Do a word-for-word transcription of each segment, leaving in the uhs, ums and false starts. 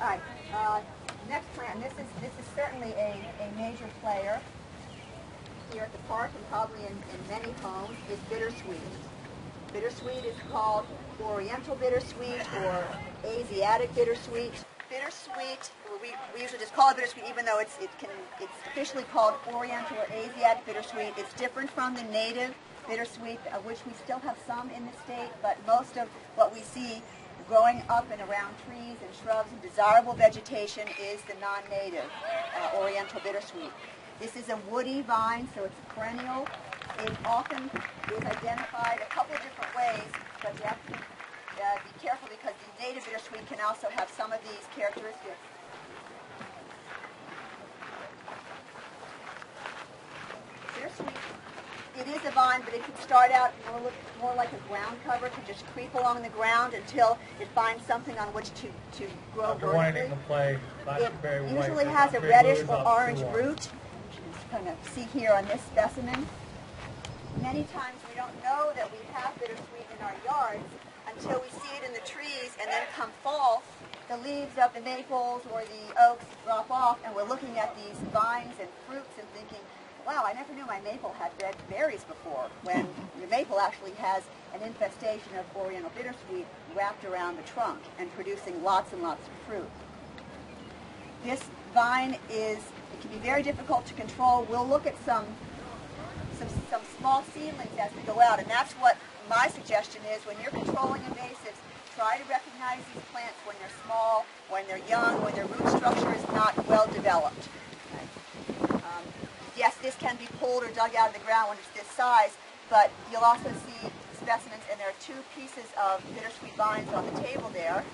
All right. Uh, next plant. This is this is certainly a, a major player here at the park and probably in, in many homes. Is bittersweet. Bittersweet is called Oriental bittersweet or Asiatic bittersweet. Bittersweet. We, we usually just call it bittersweet, even though it's it can it's officially called Oriental or Asiatic bittersweet. It's different from the native bittersweet, of which we still have some in the state, but most of what we see growing up and around trees and shrubs and desirable vegetation is the non-native uh, Oriental bittersweet. This is a woody vine, so it's a perennial. It often is identified a couple of different ways, but you have to uh, be careful because the native bittersweet can also have some of these characteristics. Bittersweet, it is a vine, but it can start out more, look, more like a ground cover, to just creep along the ground until it finds something on which to, to grow vertically. It usually has a reddish or orange root. I'm just going to see here on this specimen. Many times we don't know that we have bittersweet in our yards until we see it in the trees, and then come fall, the leaves of the maples or the oaks drop off, and we're looking at these vines and fruits and thinking, wow, I never knew my maple had red berries before, when the maple actually has an infestation of Oriental bittersweet wrapped around the trunk and producing lots and lots of fruit. This vine is, it can be very difficult to control. We'll look at some, some, some small seedlings as we go out, and that's what my suggestion is. When you're controlling invasives, try to recognize these plants when they're small, when they're young, when their root structure is not well developed. Yes, this can be pulled or dug out of the ground when it's this size, but you'll also see specimens, and there are two pieces of bittersweet vines on the table there.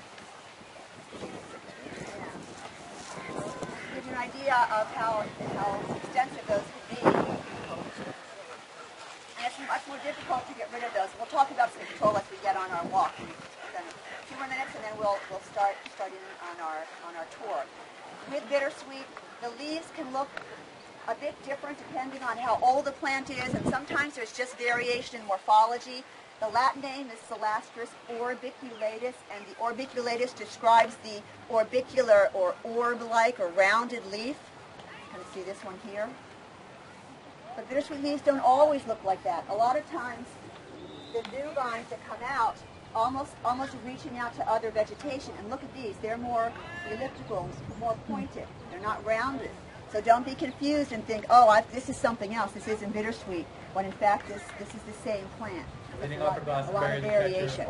Give you an idea of how, how extensive those could be. And it's much more difficult to get rid of those. We'll talk about some control as we get on our walk. In a few more minutes, and then we'll, we'll start, start in on our, on our tour. With bittersweet, the leaves can look a bit different depending on how old the plant is, and sometimes there's just variation in morphology. The Latin name is Celastrus orbiculatus, and the orbiculatus describes the orbicular or orb-like or rounded leaf. Kind of see this one here. But bittersweet leaves don't always look like that. A lot of times the new vines that come out almost almost reaching out to other vegetation, and look at these, they're more elliptical, more pointed, they're not rounded. So don't be confused and think, oh, I've, this is something else. This isn't bittersweet, when in fact this this is the same plant. With a lot, a lot of variation.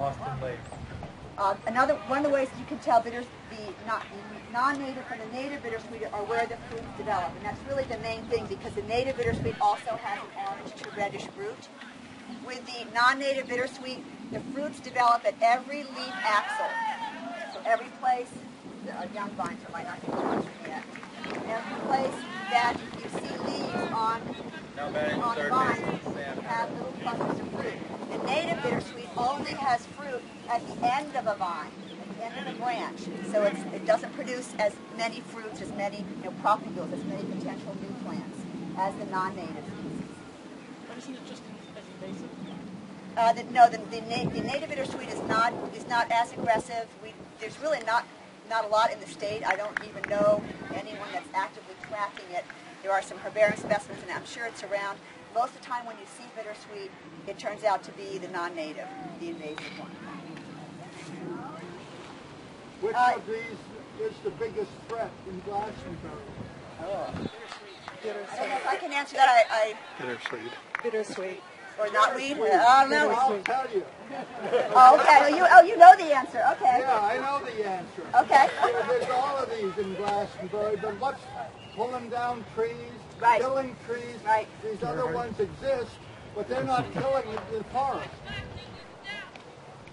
Uh, another one of the ways you can tell bitters the not the non-native from the native bittersweet are where the fruits develop, and that's really the main thing, because the native bittersweet also has an orange to reddish root. With the non-native bittersweet, the fruits develop at every leaf axil. So every place, uh, young vines might not be watching yet. Every place that you see leaves on, on the vines, you have little clusters of fruit. The native bittersweet only has fruit at the end of a vine, at the end of a branch. So it's, it doesn't produce as many fruits, as many you know, propagules, as many potential new plants as the non-native species. But isn't it just as invasive? Uh, the, no, the, the, na the native bittersweet is not is not as aggressive. We, there's really not. Not a lot in the state. I don't even know anyone that's actively tracking it. There are some herbarium specimens, and I'm sure it's around. Most of the time when you see bittersweet, it turns out to be the non-native, the invasive one. Which uh, of these is the biggest threat in Glastonbury? Oh. Bittersweet. Bittersweet. I don't know if I can answer that. I, I... Bittersweet. Bittersweet. Or not weed? Oh, no. I'll tell you. Oh, okay. Well, you, oh, you know the answer. Okay. Yeah, I know the answer. Okay. Yeah, there's all of these in Glastonbury, but what's pulling down trees, right. killing trees? Right. These other ones exist, but they're not killing the forest.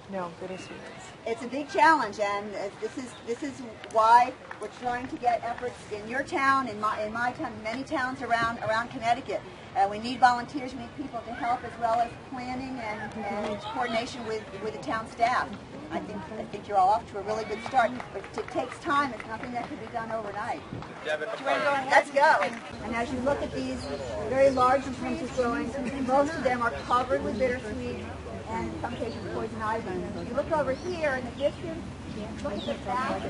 No, bittersweet. It's a big challenge, and this is this is why we're trying to get efforts in your town, in my in my town, many towns around around Connecticut. Uh, we need volunteers, we need people to help, as well as planning and, and coordination with with the town staff. I think I think you're all off to a really good start, but it takes time. It's nothing that can be done overnight. Let's go. And as you look at these very large in terms of growing, most of them are covered with bittersweet. And in some cases poison ivy. If you look over here in the distance, look at the back.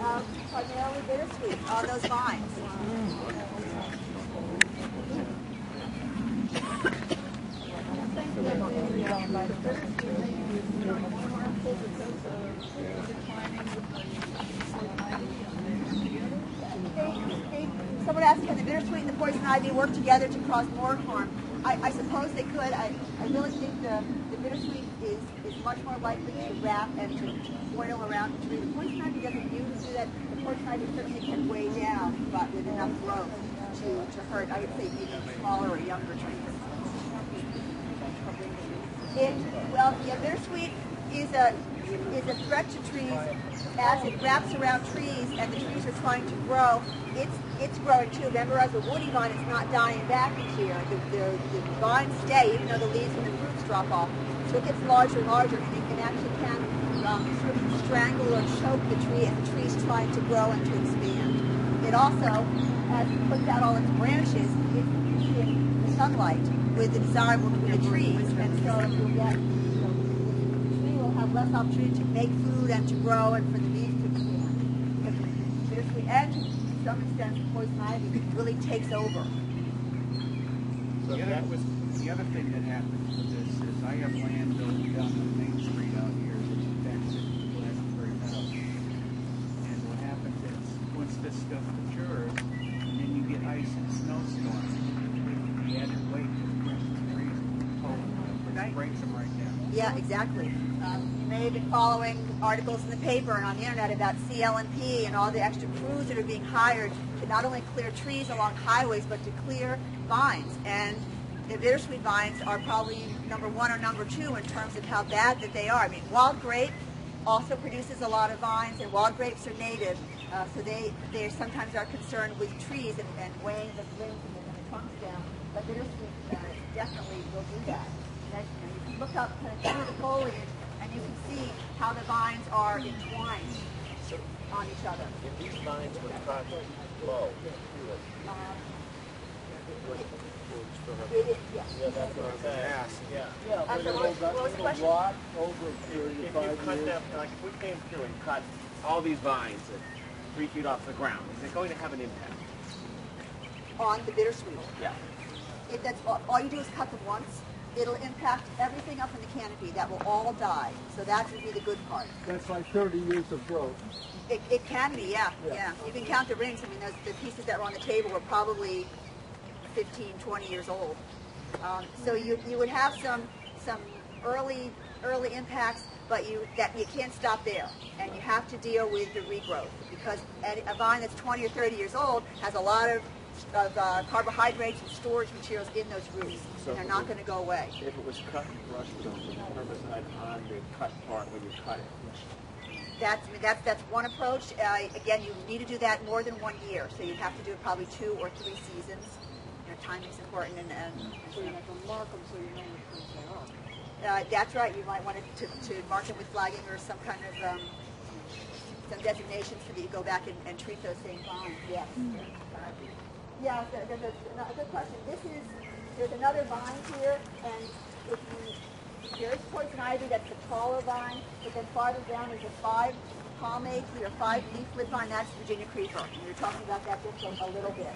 um, primarily bittersweet, all those vines. Someone asked, can the bittersweet and the poison ivy work together to cause more harm? I, I suppose they could. I, I really think the, the bittersweet is, is much more likely to wrap and to coil around the tree. The poison ivy doesn't usually do that. The poison ivy certainly can weigh down, but with enough growth to, to hurt, I would say, even smaller or younger trees. It, well, yeah, bittersweet is a, is a threat to trees. As it wraps around trees and the trees are trying to grow, it's it's growing too. Remember, as a woody vine, it's not dying back each year. The, the, the vines stay, even though the leaves and the fruits drop off. So it gets larger and larger, and it can actually can um, sort of strangle or choke the tree as the tree's trying to grow and to expand. It also, as it puts out all its branches, it's hitting the sunlight with the desirable between the trees, and so it will get. Have less opportunity to make food and to grow and for the bees to expand. Bittersweet and to some extent poison ivy really takes over. So yeah, that was the other thing that happened with this is I have land going down the main street out here that's infected with raspberry meadows. And what happens is once this stuff matures, and then you get ice and snowstorms, the added weight just brings the trees cold, breaks them right down. Yeah, exactly. Um, you may have been following articles in the paper and on the internet about C L and P and all the extra crews that are being hired to not only clear trees along highways, but to clear vines. And the bittersweet vines are probably number one or number two in terms of how bad that they are. I mean, wild grape also produces a lot of vines, and wild grapes are native, uh, so they, they sometimes are concerned with trees and, and weighing the limbs and the, and the trunks down. But bittersweet uh, definitely will do that. And you can look up kind of through the foliage, and you can see how the vines are entwined on each other. If these vines were cut low, um, would it, it, it, yes. Yeah, that's what I was going to ask. Yeah. Yeah, but it will rot over a period of five years. If you cut them, like if we came through and cut all these vines at three feet off the ground, is it going to have an impact on the bittersweet? Yeah. If that's all, all you do is cut them once. It'll impact everything up in the canopy. That will all die. So that would be the good part. That's like thirty years of growth. It, it can be, yeah, yeah, yeah. You can count the rings. I mean, those, the pieces that were on the table were probably fifteen, twenty years old. Um, so you you would have some some early early impacts, but you that you can't stop there, and you have to deal with the regrowth because a vine that's twenty or thirty years old has a lot of of uh, carbohydrates and storage materials in those roots. So and they're not going to go away. If it was cut and brushed with herbicide on the cut part when you cut it. That's, I mean, that's, that's one approach. Uh, again, you need to do that more than one year. So you'd have to do it probably two or three seasons. You know, timing's important. And, and, so you have to mark them so you know which ones they are. Uh, that's right. You might want to, to mark them with flagging or some kind of um, some designation so that you go back and, and treat those same vines. Yes. Mm-hmm. Yeah, there's a good question. This is, there's another vine here, and if you, there is poison ivy, that's the taller vine, but then farther down is a five palmate or five leaflet vine, that's Virginia creeper. And we were talking about that just a, a little bit.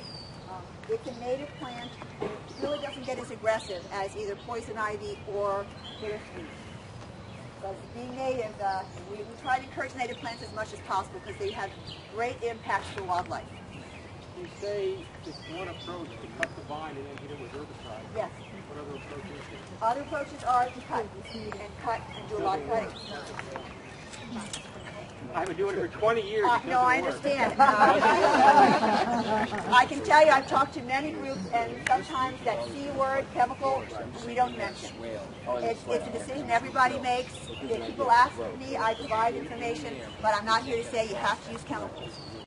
Um, it's a native plant, and it really doesn't get as aggressive as either poison ivy or bittersweet. But being native, uh, we, we try to encourage native plants as much as possible because they have great impacts for wildlife. You say it's one approach to cut the vine and then hit it with herbicide. Yes. What other approaches is there? Other approaches are to cut and cut and do a lot of cutting. I've been doing it for twenty years. Uh, no, I understand. I can tell you I've talked to many groups, and sometimes that C word, chemical, we don't mention. It's, it's a decision everybody makes. If people ask me, I provide information, but I'm not here to say you have to use chemicals.